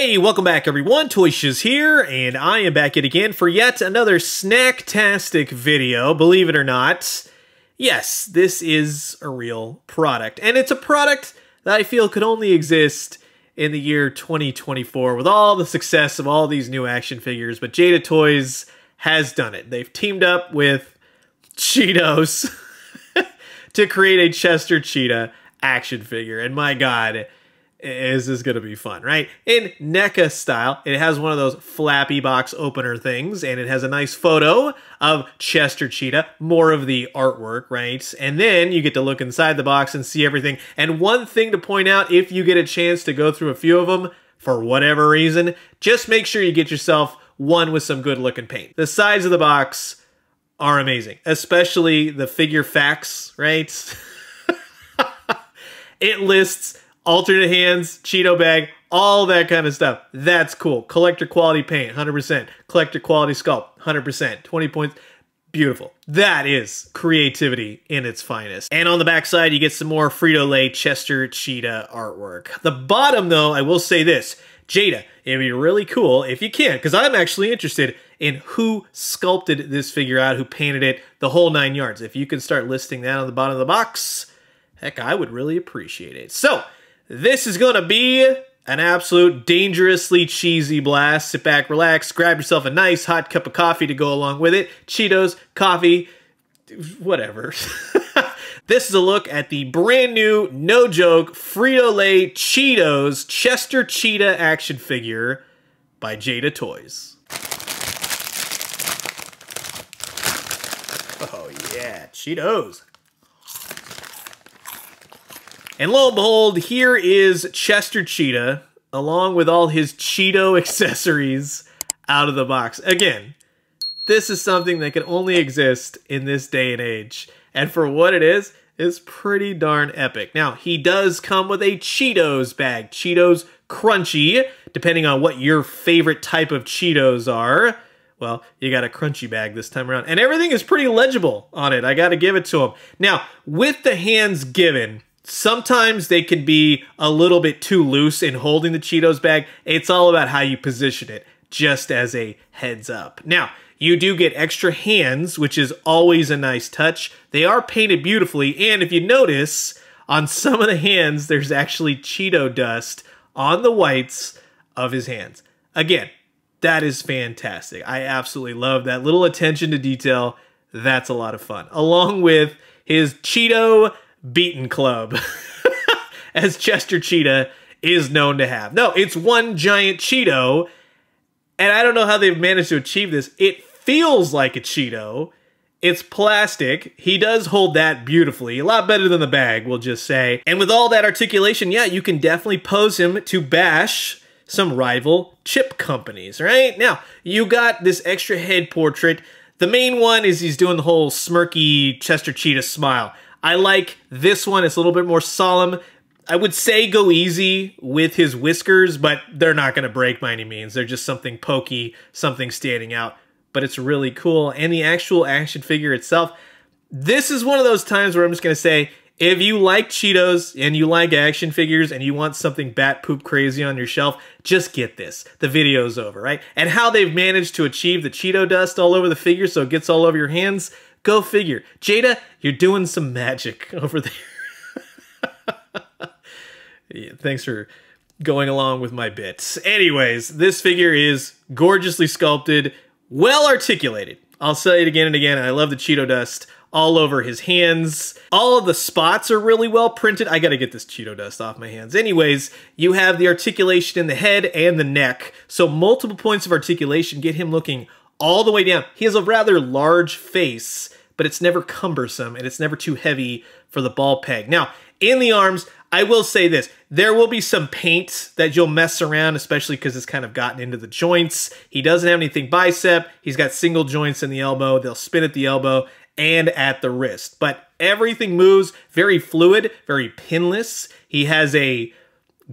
Hey, welcome back everyone, Toyshiz here, and I am back yet again for yet another snacktastic video, believe it or not. Yes, this is a real product, and it's a product that I feel could only exist in the year 2024 with all the success of all these new action figures, but Jada Toys has done it. They've teamed up with Cheetos to create a Chester Cheetah action figure, and my god, is this gonna be fun, right? In NECA style, it has one of those flappy box opener things, and it has a nice photo of Chester Cheetah, more of the artwork, right? And then you get to look inside the box and see everything. And one thing to point out, if you get a chance to go through a few of them, for whatever reason, just make sure you get yourself one with some good looking paint. The sides of the box are amazing, especially the figure facts, right? It lists alternate hands, Cheeto bag, all that kind of stuff. That's cool. Collector quality paint, 100%. Collector quality sculpt, 100%. 20 points. Beautiful. That is creativity in its finest. And on the backside, you get some more Frito-Lay Chester Cheetah artwork. The bottom, though, I will say this. Jada, it'd be really cool if you can, because I'm actually interested in who sculpted this figure out, who painted it, the whole nine yards. If you can start listing that on the bottom of the box, heck, I would really appreciate it. So, this is gonna be an absolute dangerously cheesy blast. Sit back, relax, grab yourself a nice hot cup of coffee to go along with it. Cheetos, coffee, whatever. This is a look at the brand new, no joke, Frito-Lay Cheetos Chester Cheetah action figure by Jada Toys. Oh yeah, Cheetos. And lo and behold, here is Chester Cheetah, along with all his Cheeto accessories out of the box. Again, this is something that can only exist in this day and age. And for what it is, it's pretty darn epic. Now, he does come with a Cheetos bag. Cheetos Crunchy, depending on what your favorite type of Cheetos are. Well, you got a crunchy bag this time around. And everything is pretty legible on it. I gotta give it to him. Now, with the hands given, sometimes they can be a little bit too loose in holding the Cheetos bag. It's all about how you position it, just as a heads up. Now, you do get extra hands, which is always a nice touch. They are painted beautifully, and if you notice, on some of the hands, there's actually Cheeto dust on the whites of his hands. Again, that is fantastic. I absolutely love that little attention to detail. That's a lot of fun. Along with his Cheeto Beaten Club, as Chester Cheetah is known to have. No, it's one giant Cheeto, and I don't know how they've managed to achieve this. It feels like a Cheeto. It's plastic. He does hold that beautifully. A lot better than the bag, we'll just say. And with all that articulation, yeah, you can definitely pose him to bash some rival chip companies, right? Now, you got this extra head portrait. The main one is he's doing the whole smirky Chester Cheetah smile. I like this one. It's a little bit more solemn. I would say go easy with his whiskers, but they're not going to break by any means. They're just something pokey, something standing out, but it's really cool. And the actual action figure itself, this is one of those times where I'm just going to say, if you like Cheetos and you like action figures and you want something bat poop crazy on your shelf, just get this. The video's over, right? And how they've managed to achieve the Cheeto dust all over the figure so it gets all over your hands, go figure. Jada, you're doing some magic over there. Yeah, thanks for going along with my bits. Anyways, this figure is gorgeously sculpted, well articulated. I'll say it again and again. I love the Cheeto dust all over his hands. All of the spots are really well printed. I gotta get this Cheeto dust off my hands. Anyways, you have the articulation in the head and the neck. So multiple points of articulation get him looking all the way down. He has a rather large face, but it's never cumbersome and it's never too heavy for the ball peg. Now, in the arms, I will say this. There will be some paint that you'll mess around, especially because it's kind of gotten into the joints. He doesn't have anything bicep. He's got single joints in the elbow. They'll spin at the elbow and at the wrist. But everything moves very fluid, very pinless. He has a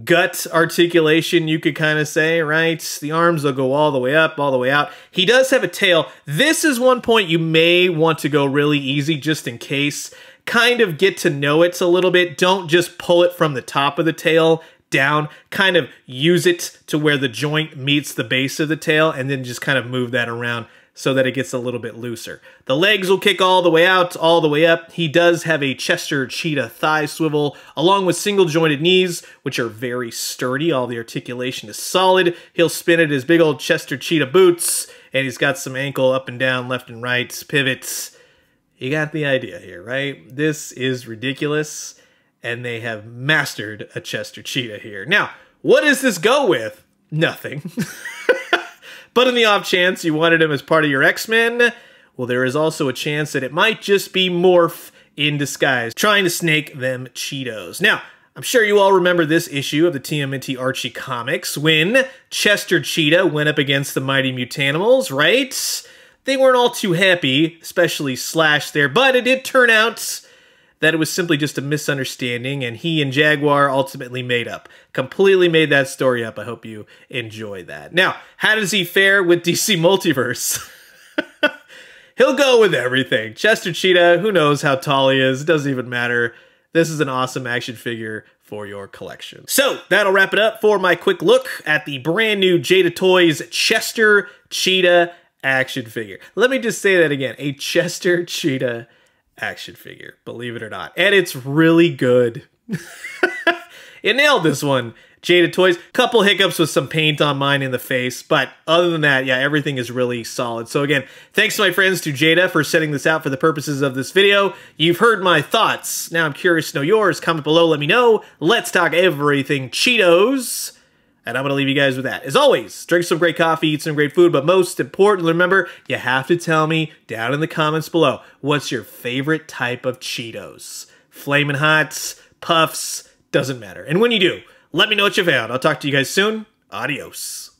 gut articulation, you could kind of say, right? The arms will go all the way up, all the way out. He does have a tail. This is one point you may want to go really easy just in case. Kind of get to know it a little bit. Don't just pull it from the top of the tail. down, kind of use it to where the joint meets the base of the tail, and then just kind of move that around so that it gets a little bit looser. The legs will kick all the way out, all the way up. He does have a Chester Cheetah thigh swivel, along with single-jointed knees, which are very sturdy. All the articulation is solid. He'll spin at his big old Chester Cheetah boots, and he's got some ankle up and down, left and right, pivots. You got the idea here, right? This is ridiculous, and they have mastered a Chester Cheetah here. Now, what does this go with? Nothing. But in the off chance you wanted him as part of your X-Men, well, there is also a chance that it might just be Morph in disguise, trying to snake them Cheetos. Now, I'm sure you all remember this issue of the TMNT Archie comics when Chester Cheetah went up against the Mighty Mutanimals, right? They weren't all too happy, especially Slash there, but it did turn out that it was simply just a misunderstanding, and he and Jaguar ultimately made up. Completely made that story up. I hope you enjoy that. Now, how does he fare with DC Multiverse? He'll go with everything. Chester Cheetah, who knows how tall he is, it doesn't even matter. This is an awesome action figure for your collection. So, that'll wrap it up for my quick look at the brand new Jada Toys Chester Cheetah action figure. Let me just say that again. A Chester Cheetah action figure, believe it or not. And it's really good. It nailed this one, Jada Toys. Couple hiccups with some paint on mine in the face, but other than that, yeah, everything is really solid. So again, thanks to my friends, to Jada, for sending this out for the purposes of this video. You've heard my thoughts. Now I'm curious to know yours. Comment below, let me know. Let's talk everything Cheetos. And I'm going to leave you guys with that. As always, drink some great coffee, eat some great food, but most importantly, remember, you have to tell me down in the comments below, what's your favorite type of Cheetos? Flamin' Hots, Puffs, doesn't matter. And when you do, let me know what you found. I'll talk to you guys soon. Adios.